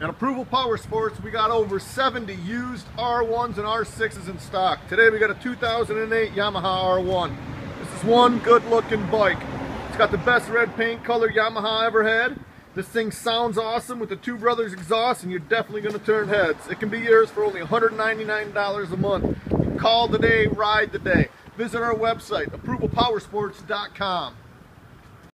At Approval Power Sports, we got over 70 used R1s and R6s in stock. Today we got a 2008 Yamaha R1. This is one good looking bike. It's got the best red paint color Yamaha ever had. This thing sounds awesome with the Two Brothers exhaust, and you're definitely going to turn heads. It can be yours for only $199 a month. You call today, ride today. Visit our website, ApprovalPowersports.com.